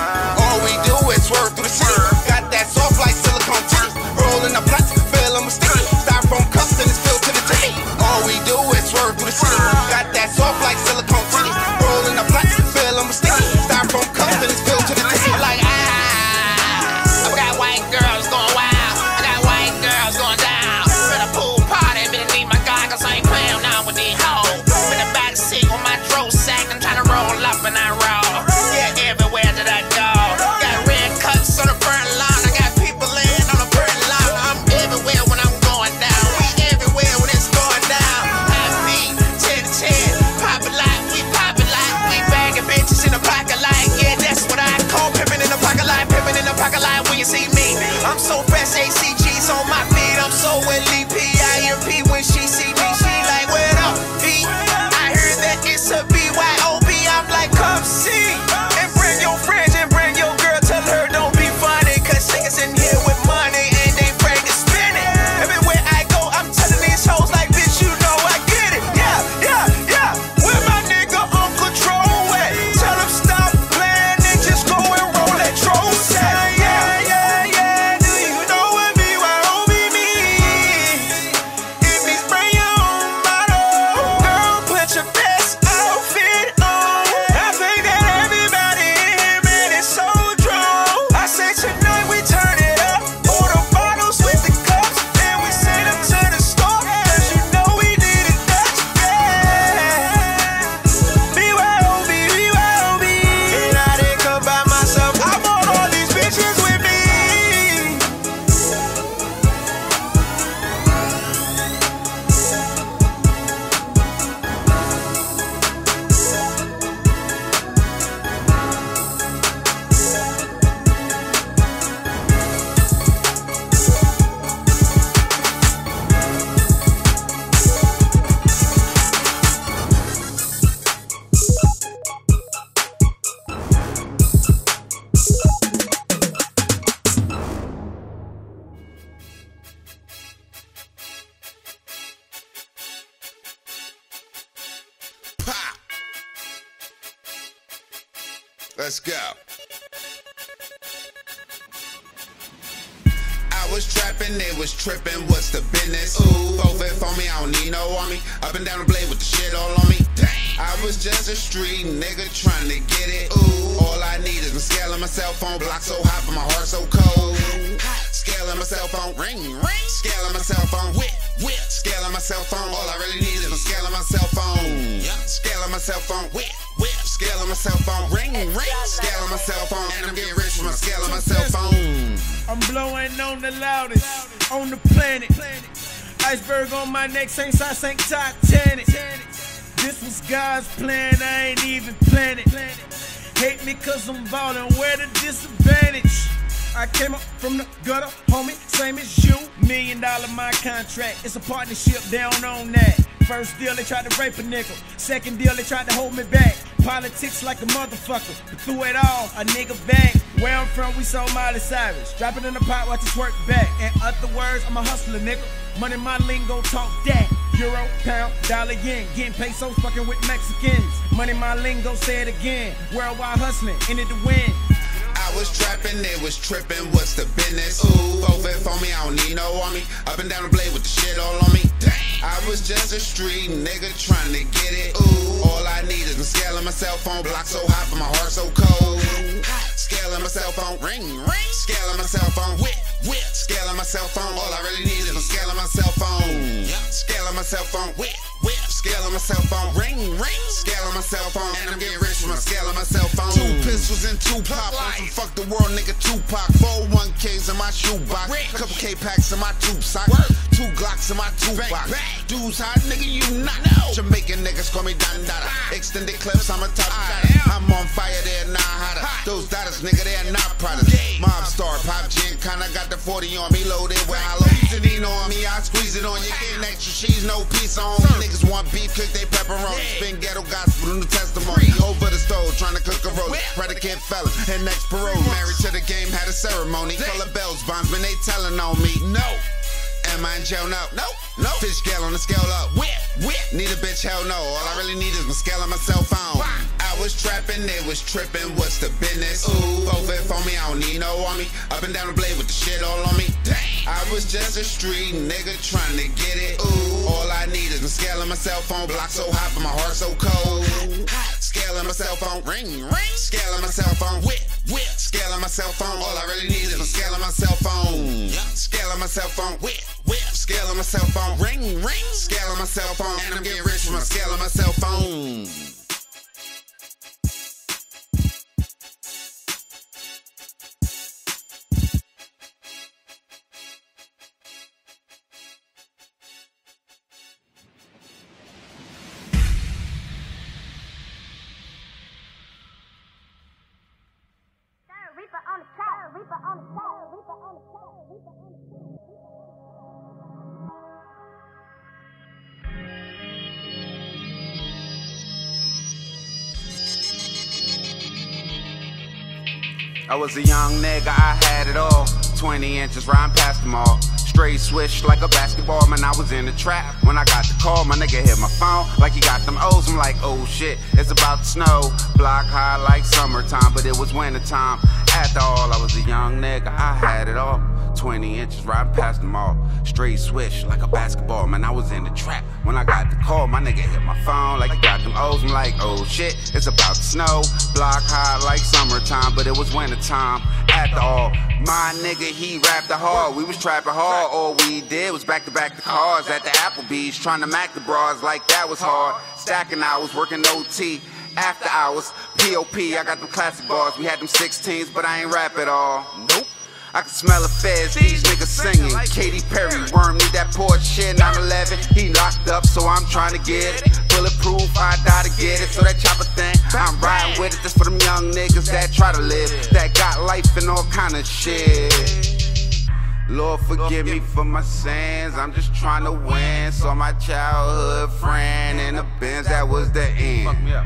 All we do is swerve through the city. Got that soft like silicone teeth. Rolling the plastic, feeling sticky. Styrofoam cups and it's filled to the tip. All we do is swerve through the city. Got that soft like silicone teeth. Rolling the plastic, feeling sticky. Styrofoam cups and it's filled to the tip. Like ah, I got white girls going wild. I got white girls going down. I'm at a pool party, I'm gonna need my goggles. I ain't playing now with these hoes. I'm in the backseat with my dro sack. I'm trying to roll up and I roll. Yeah, everywhere that I go. Got red cups on the front line. I got people laying on the front line. I'm everywhere when I'm going down. We everywhere when it's going down. I beat 10 to 10. Pop-A-Lot, we Pop-A-Lot. We bagging bitches in the Pop-A-Lot. Yeah, that's what I call pimping in the Pop-A-Lot. Pimping in the Pop-A-Lot when you see me. I'm so fresh, ACG's on my feet. I'm so elite, P.I.M.P. When she see me, she like, where the beat? I heard that it's a BYOB. I'm like, come see. And bring your friends and bring your girl. Tell her don't be funny, cause niggas in here with money and they afraid to spend it. Everywhere I go, I'm telling these hoes like, bitch, you know I get it. Yeah. Where my nigga Uncle Tro at? Tell him stop playing and just go and roll that Tro set. Yeah. Do you know what BYOB means? It means bring your own bottle. Girl, put your best outfit on. I think that everybody in here, man, is so drunk. I say tonight we turn it up. Order bottles with the cups, and we send them to the store. Cause you know we need a Dutch bag. BYOB. And I didn't come by myself. I want all these bitches with me. Let's go. I was trapping, they was tripping. What's the business? Ooh, over for me, I don't need no army. Up and down the blade with the shit all on me. Dang. I was just a street nigga trying to get it. Ooh, all I need is my scale on my cell phone. Block so hot, but my heart so cold. Scale on my cell phone. Ring, ring. Scale on my cell phone. Whip, whip. Scale on my cell phone. All I really need is my scale on my cell phone. Scale on my cell phone. Whip, whip. Scale on my cell phone. Ring, ring. Scale on my cell phone. And I'm getting rich with my scale on my cell phone. I'm blowing on the loudest on the planet. Iceberg on my neck since I sank Titanic. This was God's plan, I ain't even planning. Hate me cause I'm ballin', where the disadvantage? I came up from the gutter, homie, same as you. $1 million my contract, it's a partnership, they don't own that. First deal, they tried to rape a nigga. Second deal, they tried to hold me back. Politics like a motherfucker, but through it all, a nigga back. Where I'm from, we sold Miley Cyrus. Drop it in the pot, watch us work back. In other words, I'm a hustler, nigga. Money, my lingo, talk that. Euro, pound, dollar, yen. Getting pesos, fucking with Mexicans. Money, my lingo, say it again. Worldwide hustling, in it to win. I was trapping, it was tripping. What's the business? Ooh, over for me, I don't need no army. Up and down the blade with the shit all on me. Dang. I was just a street nigga trying to get it. Ooh, all I need is I'm scaling my cell phone. Block so hot, but my heart so cold. Scaling my cell phone. Ring, ring. Scaling my cell phone. Whip, whip. Scaling my cell phone. All I really need is I'm scaling my cell phone. Scaling my cell phone. Whip, whip. Scaling my cell phone. Ring, ring. Scaling my cell phone. And I'm getting rich from scaling my cell phone. Two pistols and two pop. Some fuck the world, nigga, Tupac. 4 1Ks in my shoebox. Couple K packs in my tube sock. 2 Glocks in my toolbox. Dudes hot, nigga, you not. Jamaican niggas call me Don Dada. Extended clips, I'm a top shot. I'm on fire, they're not hotter. Those daughters, nigga, they're not products. Mob star, pop gincana. Got the 40 on me loaded with hollow. Janine on me, I squeeze it on you. Getting extra cheese, no pizza on me. Niggas want beef, cook they pepperoni. Spin ghetto gospel, new testimony. Over the stove, trying to cook a roast. Predicate fella, and next parole. Married to the game, had a ceremony. Color bells, bonds, when they telling on me. No. Am I in jail? No, no, no. Fish scale on the scale up. Whip, whip. Need a bitch? Hell no. All I really need is my scale on my cell phone. I was trapping, it was tripping. What's the business? Ooh, over for me, I don't need no army. Up and down the blade with the shit all on me. Dang. I was just a street nigga trying to get it. Ooh, all I need is my scale on my cell phone. Block so hot, but my heart so cold. Scaling my cell phone. Ring, ring. Scaling my cell phone. Whip, whip. Scaling my cell phone. All I really need is I'm scaling my cell phone. Scaling my cell phone. Whip, whip. Scaling my cell phone. Ring, ring. Scaling my cell phone. And I'm getting rich from scaling my cell phone. I was a young nigga, I had it all. 20 inches, riding past them all. Straight swish like a basketball, man, I was in the trap. When I got the call, my nigga hit my phone like he got them O's. I'm like, oh shit, it's about to snow. Block high like summertime, but it was wintertime. After all, I was a young nigga, I had it all. 20 inches, riding past them all. Straight swish like a basketball, man, I was in the trap. When I got the call, my nigga hit my phone like he got them O's. I'm like, oh shit, it's about to snow. Block high like summertime, but it was wintertime. After all, my nigga, he rapped the hard. We was trapping hard, all we did was back-to-back the cars at the Applebee's. Trying to mack the bras like that was hard. Stacking hours, working OT. After hours, POP, I got them classic bars. We had them 16s, but I ain't rap at all. Nope. I can smell a fizz, these niggas singing like Katy Perry, worm need that poor shit. 9/11, he locked up, so I'm trying to get it. Bulletproof, I die to get it. So that chopper thing, I'm riding with it. That's for them young niggas that try to live, that got life and all kind of shit. Lord, forgive me for my sins, I'm just trying to win. Saw my childhood friend in the Benz, that was the end. Fuck me up.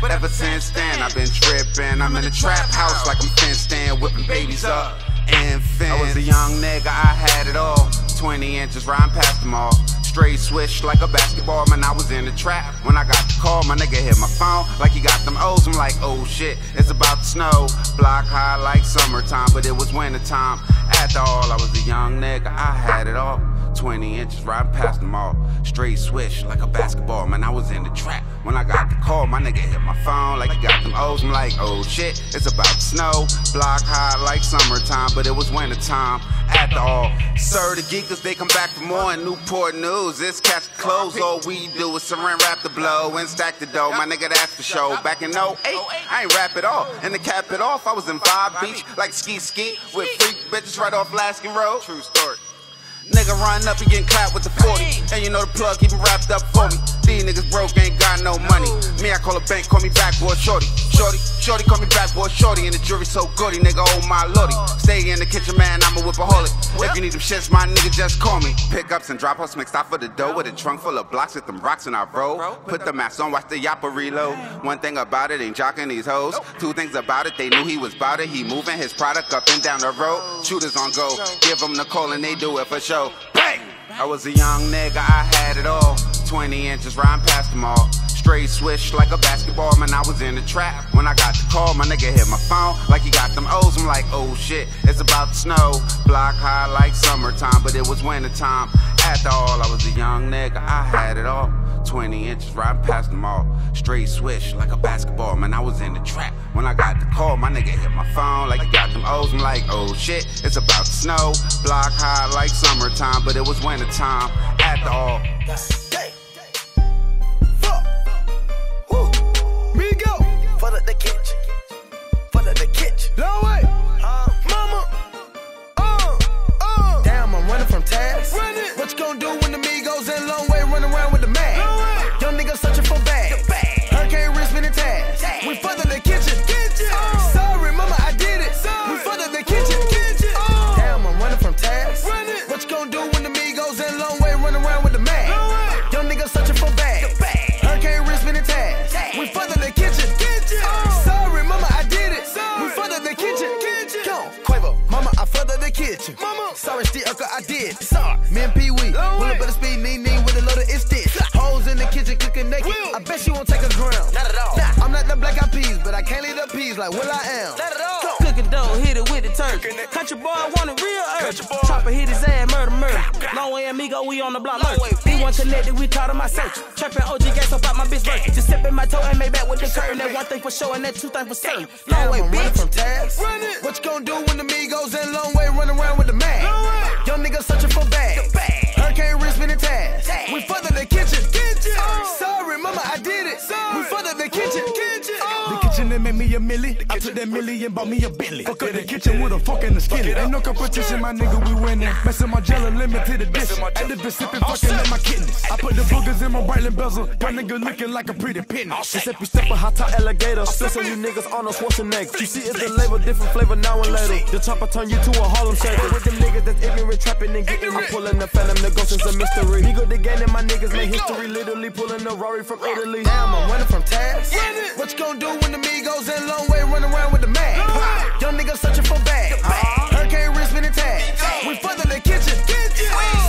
But ever since then, I've been tripping. I'm in a trap house like I'm fenced in, whipping babies up and fence. I was a young nigga, I had it all. 20 inches, riding past them all. Straight swish like a basketball, man, I was in the trap. When I got the call, my nigga hit my phone like he got them O's. I'm like, oh shit, it's about to snow. Block high like summertime, but it was wintertime. After all, I was a young nigga, I had it all. 20 inches, riding past them all. Straight swish like a basketball, man, I was in the trap. When I got the call, my nigga hit my phone like he got them O's. I'm like, oh shit, it's about to snow. Block high like summertime, but it was wintertime. After all, sir, the geekers, they come back for more. In Newport News, it's catch the clothes. All we do is saran wrap the blow and stack the dough. My nigga, that's for show. Back in 08, I ain't rap at all. And to cap it off, I was in Vibe Beach like ski with freak bitches right off Laskin Road. True story. Nigga run up and getting clapped with the 40. And you know the plug keep him wrapped up for me. These niggas broke, ain't got no money. Me, I call a bank, call me backboard shorty. Shorty, call me backboard shorty. And the jury so goody, nigga, oh my lordy. Stay in the kitchen, man, I'm a whipaholic. If you need them shits, my nigga, just call me. Pickups and drop-offs mixed out for the dough. With a trunk full of blocks, with them rocks in our roll. Put the mask on, watch the yapper reload. One thing about it, ain't jocking these hoes. Two things about it, they knew he was bout it. He moving his product up and down the road. Shooters on go, give them the call and they do it for sure. Bang! I was a young nigga, I had it all. 20 inches, riding past them all. Straight switch like a basketball, man, I was in the trap. When I got the call, my nigga hit my phone like he got them O's. I'm like, oh shit, it's about to snow. Block high like summertime, but it was wintertime. After all, I was a young nigga, I had it all. 20 inches riding past them all. Straight switch like a basketball, man, I was in the trap. When I got the call, my nigga hit my phone like he got them O's. I'm like, oh shit, it's about to snow. Block high like summertime, but it was wintertime. After all, full of the kitchen, full of the kitchen. No way, mama, damn, I'm running from tags. What you gonna do when the me goes in long way? Run around with the mag. No young niggas searching for bags. Hurricane wrist with the tags. We full of the kitchen. Sorry, mama, I did it. Sorry. We full of the kitchen. Damn, I'm running from tags. What you gonna do when the me goes in long way? Run around with the mag. Young niggas searching for bags. Hurricane wrist with the tags. We full of the kitchen. Sorry, mama, I did it. Sorry. We flooded the kitchen. Come, Quavo, mama, I flooded the kitchen. Mama, sorry, still, uncle, I did. Sorry, me and Pee Wee, pull up at the speed, knee with a loaded instant. Hoes in the kitchen, cooking naked. Will. I bet you won't take a ground. Not at all. Nah, I'm not the black eyed peas, but I can't leave the peas like Will I Am. Not at all. Cooking dough, hit it with the turkey. Country boy, want a real earth. Chopper hit his ass, murder. Long way, amigo, we on the block. We one connected, we taught him my search. Trapping OG gas about my bitch birthday. Just stepping my toe and made back with the curtain. That one thing for sure and that two things for certain. Long way, bitch. From tags. What you gonna do when the me goes in? Long way, run around with the mag. Young niggas searching for bags. Hurricane wrist spinning tags. We further the kitchen. Sorry, mama, I did it. We further the kitchen. The kitchen that made me a milli. I took that milli and bought me a Bentley. Fuck up the kitchen with a fork and a skillet. Ain't no competition, my nigga, we winning. Messing my jelly limited edition. At the Pacific, fucking in my kidneys. I put the boogers in my Breitling bezel. My nigga looking like a pretty penny. Except you step a hot top alligator. Since you niggas on a Schwarzenegger. You see it's the label, different flavor now and later. The chopper turn you to a Harlem shaker. With them niggas that's ignorant, trapping and getting. I'm pulling the phantom, the ghost is a mystery. He go the game and my niggas make history. Literally pulling the Rory from Italy. Damn, I'm running from tags. What you gonna do when the me goes in? Long way, run around with the mag. Young niggas searching for bags. Hurricane wrist spinning tags. We further the kitchen.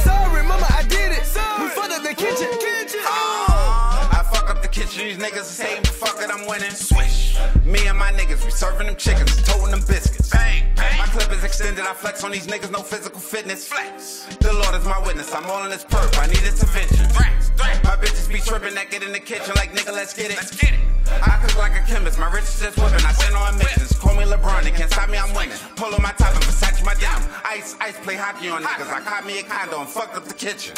Sorry, mama, I did it. We further the kitchen. I fuck up the kitchen. These niggas is hating, fuck it, I'm winning. Swish. Me and my niggas, we serving them chickens, toting them biscuits. Bang, bang. My clip is extended, I flex on these niggas, no physical fitness. Flex. The Lord is my witness, I'm all in this perp, I need intervention. My bitches be tripping, that get in the kitchen like nigga, let's get it. Let's get it. I cook like a chemist, my riches just whipping, I send on missions. Call me LeBron, they can't stop me, I'm winning. Pull on my top and Versace my down. Ice, play hockey on niggas, I caught me a condo and fucked up the kitchen.